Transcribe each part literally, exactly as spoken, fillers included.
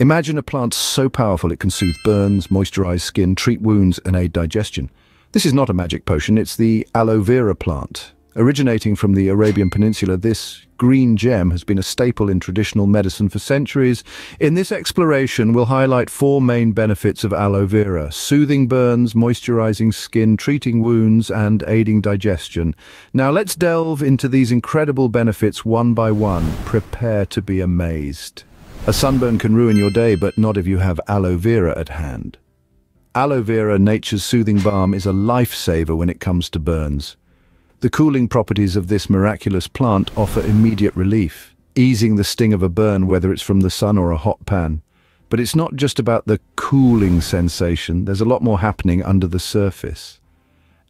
Imagine a plant so powerful it can soothe burns, moisturize skin, treat wounds, and aid digestion. This is not a magic potion, it's the aloe vera plant. Originating from the Arabian Peninsula, this green gem has been a staple in traditional medicine for centuries. In this exploration, we'll highlight four main benefits of aloe vera: soothing burns, moisturizing skin, treating wounds, and aiding digestion. Now let's delve into these incredible benefits one by one. Prepare to be amazed. A sunburn can ruin your day, but not if you have aloe vera at hand. Aloe vera, nature's soothing balm, is a lifesaver when it comes to burns. The cooling properties of this miraculous plant offer immediate relief, easing the sting of a burn, whether it's from the sun or a hot pan. But it's not just about the cooling sensation, there's a lot more happening under the surface.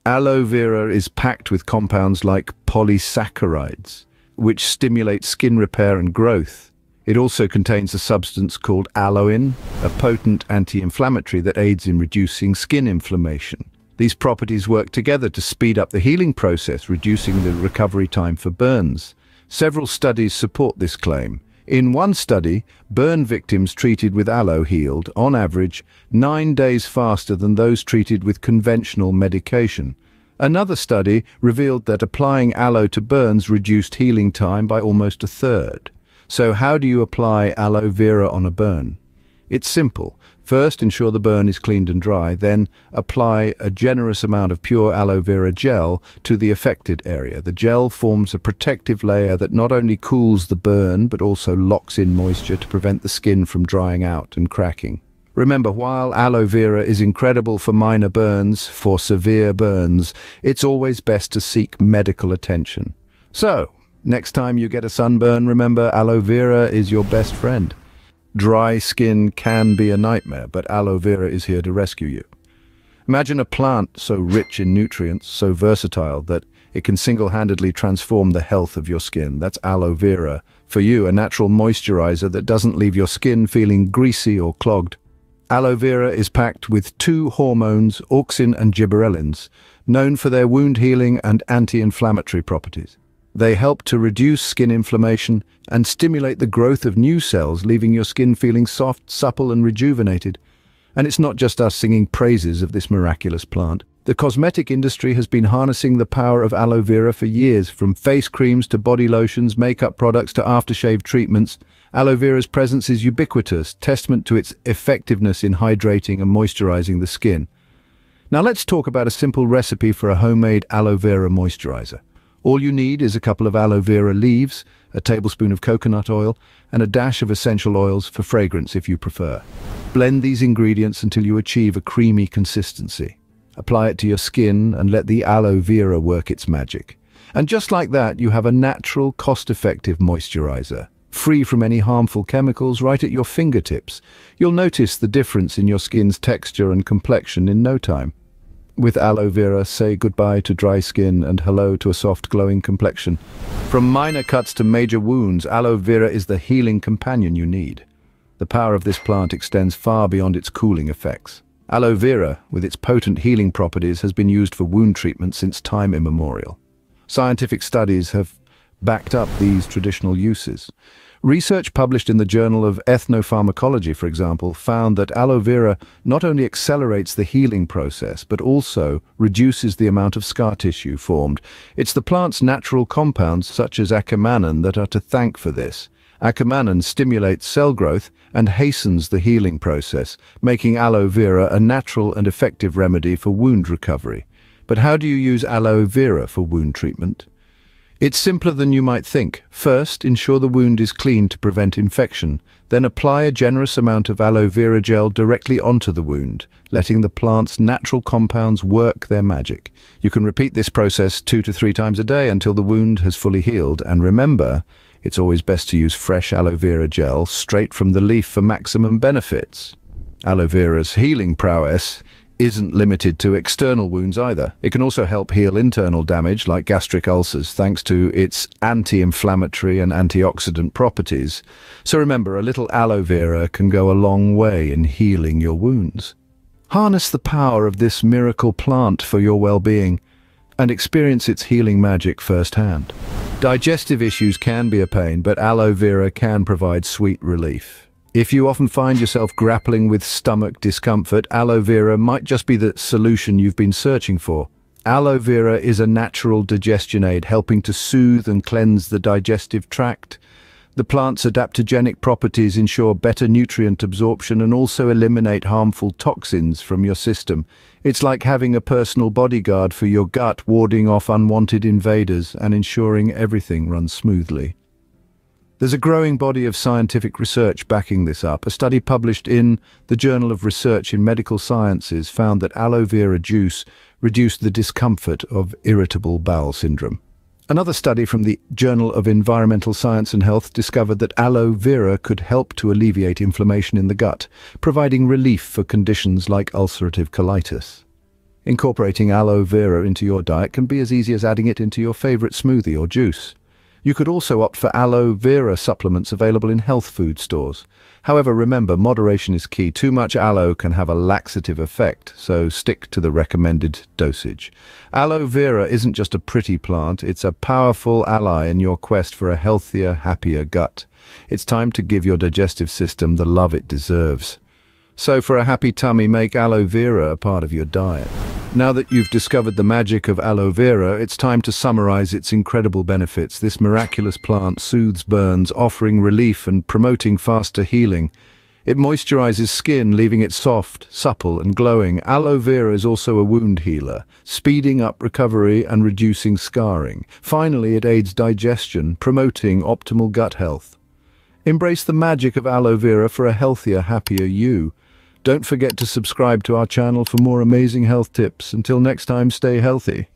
Aloe vera is packed with compounds like polysaccharides, which stimulate skin repair and growth. It also contains a substance called aloin, a potent anti-inflammatory that aids in reducing skin inflammation. These properties work together to speed up the healing process, reducing the recovery time for burns. Several studies support this claim. In one study, burn victims treated with aloe healed, on average, nine days faster than those treated with conventional medication. Another study revealed that applying aloe to burns reduced healing time by almost a third. So how do you apply aloe vera on a burn? It's simple. First, ensure the burn is cleaned and dry, then apply a generous amount of pure aloe vera gel to the affected area. The gel forms a protective layer that not only cools the burn but also locks in moisture to prevent the skin from drying out and cracking. Remember, while aloe vera is incredible for minor burns, for severe burns, it's always best to seek medical attention. So, next time you get a sunburn, remember, aloe vera is your best friend. Dry skin can be a nightmare, but aloe vera is here to rescue you. Imagine a plant so rich in nutrients, so versatile, that it can single-handedly transform the health of your skin. That's aloe vera. For you, a natural moisturizer that doesn't leave your skin feeling greasy or clogged. Aloe vera is packed with two hormones, auxin and gibberellins, known for their wound healing and anti-inflammatory properties. They help to reduce skin inflammation and stimulate the growth of new cells, leaving your skin feeling soft, supple, and rejuvenated. And it's not just us singing praises of this miraculous plant. The cosmetic industry has been harnessing the power of aloe vera for years. From face creams to body lotions, makeup products to aftershave treatments, aloe vera's presence is ubiquitous, testament to its effectiveness in hydrating and moisturizing the skin. Now let's talk about a simple recipe for a homemade aloe vera moisturizer. All you need is a couple of aloe vera leaves, a tablespoon of coconut oil, and a dash of essential oils for fragrance if you prefer. Blend these ingredients until you achieve a creamy consistency. Apply it to your skin and let the aloe vera work its magic. And just like that, you have a natural, cost-effective moisturizer, free from any harmful chemicals, right at your fingertips. You'll notice the difference in your skin's texture and complexion in no time. With aloe vera, say goodbye to dry skin and hello to a soft, glowing complexion. From minor cuts to major wounds, aloe vera is the healing companion you need. The power of this plant extends far beyond its cooling effects. Aloe vera, with its potent healing properties, has been used for wound treatment since time immemorial. Scientific studies have backed up these traditional uses. Research published in the Journal of Ethnopharmacology, for example, found that aloe vera not only accelerates the healing process, but also reduces the amount of scar tissue formed. It's the plant's natural compounds, such as acemannan, that are to thank for this. Acemannan stimulates cell growth and hastens the healing process, making aloe vera a natural and effective remedy for wound recovery. But how do you use aloe vera for wound treatment? It's simpler than you might think. First, ensure the wound is clean to prevent infection. Then apply a generous amount of aloe vera gel directly onto the wound, letting the plant's natural compounds work their magic. You can repeat this process two to three times a day until the wound has fully healed. And remember, it's always best to use fresh aloe vera gel straight from the leaf for maximum benefits. Aloe vera's healing prowess isn't limited to external wounds either. It can also help heal internal damage like gastric ulcers thanks to its anti-inflammatory and antioxidant properties. So remember, a little aloe vera can go a long way in healing your wounds. Harness the power of this miracle plant for your well-being and experience its healing magic firsthand. Digestive issues can be a pain, but aloe vera can provide sweet relief. If you often find yourself grappling with stomach discomfort, aloe vera might just be the solution you've been searching for. Aloe vera is a natural digestion aid, helping to soothe and cleanse the digestive tract. The plant's adaptogenic properties ensure better nutrient absorption and also eliminate harmful toxins from your system. It's like having a personal bodyguard for your gut, warding off unwanted invaders and ensuring everything runs smoothly. There's a growing body of scientific research backing this up. A study published in the Journal of Research in Medical Sciences found that aloe vera juice reduced the discomfort of irritable bowel syndrome. Another study from the Journal of Environmental Science and Health discovered that aloe vera could help to alleviate inflammation in the gut, providing relief for conditions like ulcerative colitis. Incorporating aloe vera into your diet can be as easy as adding it into your favorite smoothie or juice. You could also opt for aloe vera supplements available in health food stores. However, remember, moderation is key. Too much aloe can have a laxative effect, so stick to the recommended dosage. Aloe vera isn't just a pretty plant, it's a powerful ally in your quest for a healthier, happier gut. It's time to give your digestive system the love it deserves. So for a happy tummy, make aloe vera a part of your diet. Now that you've discovered the magic of aloe vera, it's time to summarize its incredible benefits. This miraculous plant soothes burns, offering relief and promoting faster healing. It moisturizes skin, leaving it soft, supple, and glowing. Aloe vera is also a wound healer, speeding up recovery and reducing scarring. Finally, it aids digestion, promoting optimal gut health. Embrace the magic of aloe vera for a healthier, happier you. Don't forget to subscribe to our channel for more amazing health tips. Until next time, stay healthy.